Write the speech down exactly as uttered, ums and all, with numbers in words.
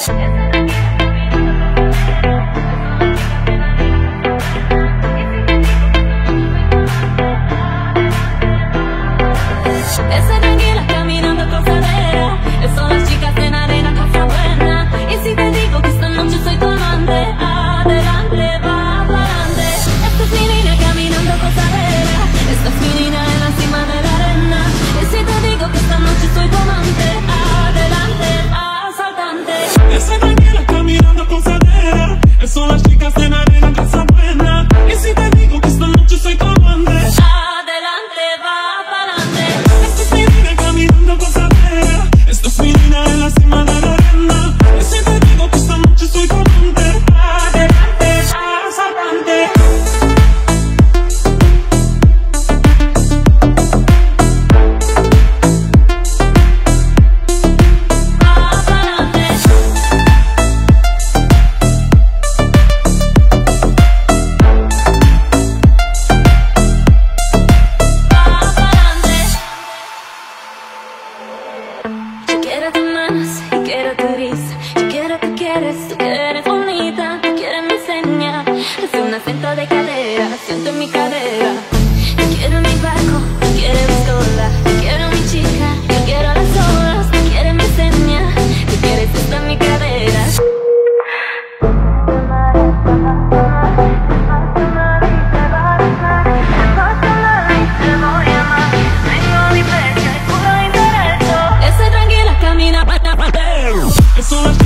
So